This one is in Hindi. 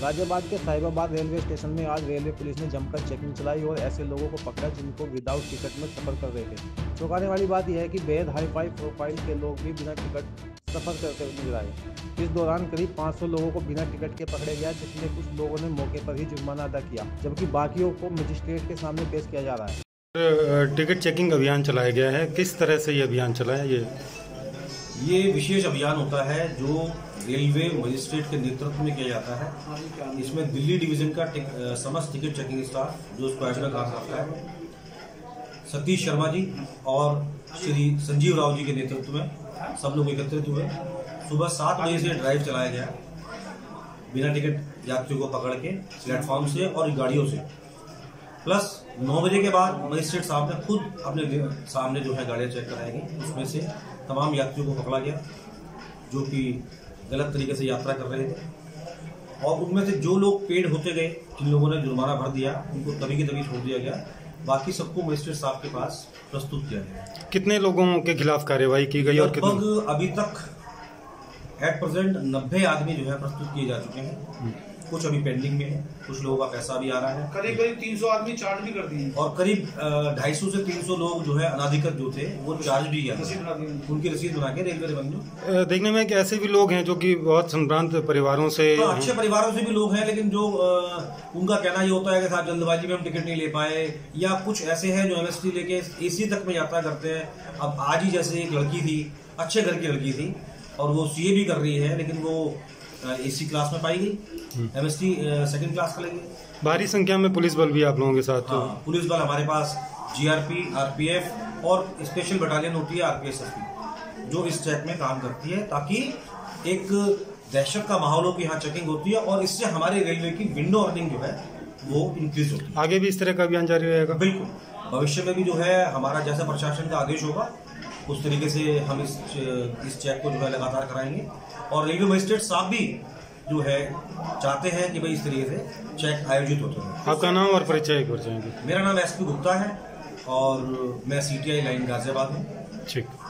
गाजियाबाद के साहिबाबाद रेलवे स्टेशन में आज रेलवे पुलिस ने जमकर चेकिंग चलाई और ऐसे लोगों को पकड़ा जिनको विदाउट टिकट में सफर कर रहे थे। चौंकाने वाली बात यह है कि बेहद हाई प्रोफाइल के लोग भी बिना टिकट सफर करते हुए नजर आए। इस दौरान करीब 500 लोगों को बिना टिकट के पकड़े गया, जिसमें कुछ लोगों ने मौके पर ही जुर्माना अदा किया, जबकि बाकियों को मजिस्ट्रेट के सामने पेश किया जा रहा है। टिकट चेकिंग अभियान चलाया गया है, किस तरह से ये अभियान चलाया? ये विशेष अभियान होता है जो रेलवे मजिस्ट्रेट के नेतृत्व में किया जाता है। इसमें दिल्ली डिवीजन का समस्त टिकट चेकिंग स्टाफ जो उसको एडमिरल कहा जाता है, सतीश शर्मा जी और श्री संजीव राव जी के नेतृत्व में सब लोग एकत्रित हुए। सुबह 7 बजे से ड्राइव चलाया गया, बिना टिकट यात्रियों को पकड़ के प्लेटफॉर्म से और गाड़ियों से। प्लस 9 बजे के बाद मजिस्ट्रेट साहब ने खुद अपने सामने जो है गाड़ियाँ चेक कराएगी, उसमें से तमाम यात्रियों को पकड़ा गया जो कि गलत तरीके से यात्रा कर रहे थे, और उनमें से जो लोग पेड होते गए, जिन लोगों ने जुर्माना भर दिया, उनको तभी के तभी छोड़ दिया गया। बाकी सबको मजिस्ट्रेट साहब के पास प्रस्तुत किया गया। कितने लोगों के खिलाफ कार्रवाई की गई? लगभग अभी तक एट प्रेजेंट 90 आदमी जो है प्रस्तुत किए जा चुके हैं। कुछ अभी पेंडिंग में है, कुछ लोगों का पैसा भी आ रहा है। करीब 300 आदमी चार्ज भी कर दिए, और करीब 250 से 300 लोग जो है अनाधिकृत जो थे वो चार्ज भी किया, उनकी रसीद बना के रेलवे रेवेन्यू। देखने में कि ऐसे भी लोग हैं जो कि बहुत संभ्रांत परिवारों से, तो अच्छे परिवारों से भी लोग हैं, लेकिन जो उनका कहना ये होता है कि साहब जल्दबाजी में हम टिकट नहीं ले पाए, या कुछ ऐसे हैं जो MST लेके AC तक में यात्रा करते हैं। अब आज ही जैसे एक लड़की थी, अच्छे घर की लड़की थी, और वो CA भी कर रही है, लेकिन वो AC क्लास में पाई गई, MST सेकंड क्लास का लगी। भारी संख्या में पुलिस बल भी आप लोगों के साथ? तो पुलिस बल हमारे पास GRP, RPF और स्पेशल बटालियन होती है RPSF जो इस चेक में काम करती है, ताकि एक दहशत का माहौल हो कि यहाँ चेकिंग होती है, और इससे हमारे रेलवे की विंडो अर्निंग जो है वो इंक्रीज होती है। आगे भी इस तरह का अभियान जारी रहेगा? बिल्कुल, भविष्य में भी जो है हमारा जैसा प्रशासन का आदेश होगा उस तरीके से हम इस चेक को जो है लगातार कराएंगे, और रेलवे मजिस्ट्रेट साहब भी जो है चाहते हैं कि भाई इस तरीके से चेक आयोजित होते हैं। आपका नाम और परिचय एक बार? मेरा नाम SP Gupता है और मैं CTI लाइन गाजियाबाद हूँ। ठीक।